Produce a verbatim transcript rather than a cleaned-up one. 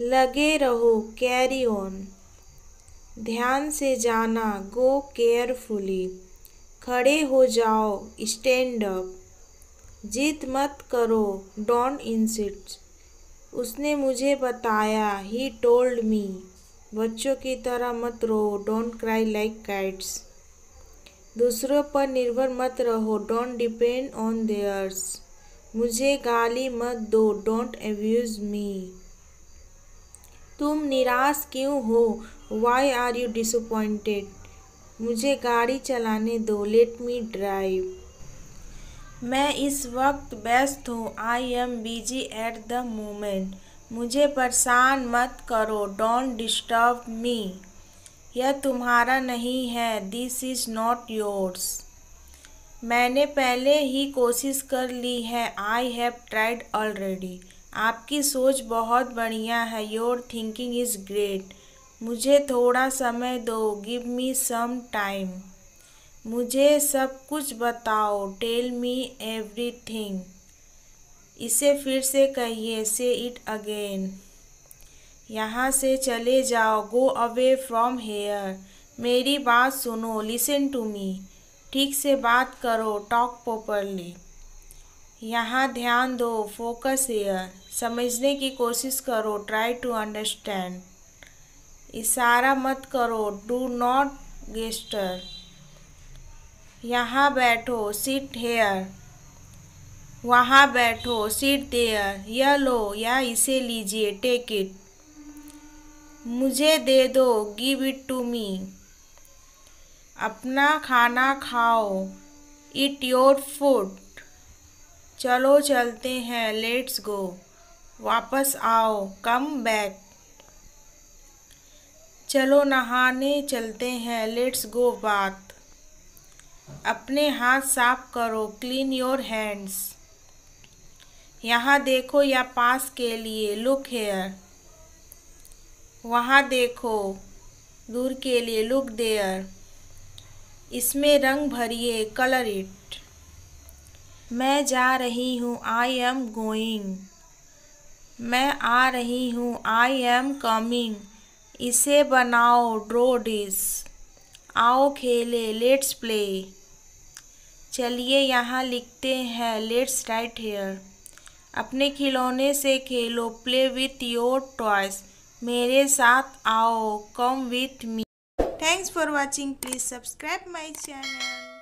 लगे रहो, carry on. ध्यान से जाना, गो केयरफुली। खड़े हो जाओ, स्टैंड अप। जीत मत करो, डोंट इंसिस्ट। उसने मुझे बताया, ही टोल्ड मी। बच्चों की तरह मत रो, डोंट क्राई लाइक काइट्स। दूसरों पर निर्भर मत रहो, डोंट डिपेंड ऑन देयर्स। मुझे गाली मत दो, डोंट एब्यूज मी। तुम निराश क्यों हो, वाई आर यू डिसअपॉइंटेड। मुझे गाड़ी चलाने दो, लेट मी ड्राइव। मैं इस वक्त व्यस्त हूँ, I am busy at the moment. मुझे परेशान मत करो, डोंट डिस्टर्ब मी। यह तुम्हारा नहीं है, दिस इज़ नॉट योर्स। मैंने पहले ही कोशिश कर ली है, आई हैव ट्राइड ऑलरेडी। आपकी सोच बहुत बढ़िया है, योर थिंकिंग इज़ ग्रेट। मुझे थोड़ा समय दो, गिव मी सम टाइम। मुझे सब कुछ बताओ, टेल मी एवरीथिंग। इसे फिर से कहिए, से इट अगेन। यहाँ से चले जाओ, गो अवे फ्रॉम हेयर। मेरी बात सुनो, लिसन टू मी। ठीक से बात करो, टॉक प्रॉपरली। यहाँ ध्यान दो, फोकस हेयर। समझने की कोशिश करो, ट्राई टू अंडरस्टैंड। इशारा मत करो, डू नॉट गेस्टर। यहाँ बैठो, सिट हेयर। वहाँ बैठो, सिट देयर। यह लो या इसे लीजिए, टेक इट। मुझे दे दो, गिव इट टू मी। अपना खाना खाओ, ईट योर फूड। चलो चलते हैं, लेट्स गो। वापस आओ, कम बैक। चलो नहाने चलते हैं, लेट्स गो बाथ। अपने हाथ साफ करो, क्लीन योर हैंड्स। यहाँ देखो या पास के लिए, लुक हेयर। वहाँ देखो, दूर के लिए, लुक देयर। इसमें रंग भरिए, कलर इट। मैं जा रही हूँ, आई एम गोइंग। मैं आ रही हूँ, आई एम कमिंग। इसे बनाओ, ड्रॉ दिस। आओ खेले, लेट्स प्ले। चलिए यहाँ लिखते हैं, लेट्स राइट हेयर। अपने खिलौने से खेलो, प्ले विथ योर टॉयज। मेरे साथ आओ, come with me. Thanks for watching, please subscribe my channel.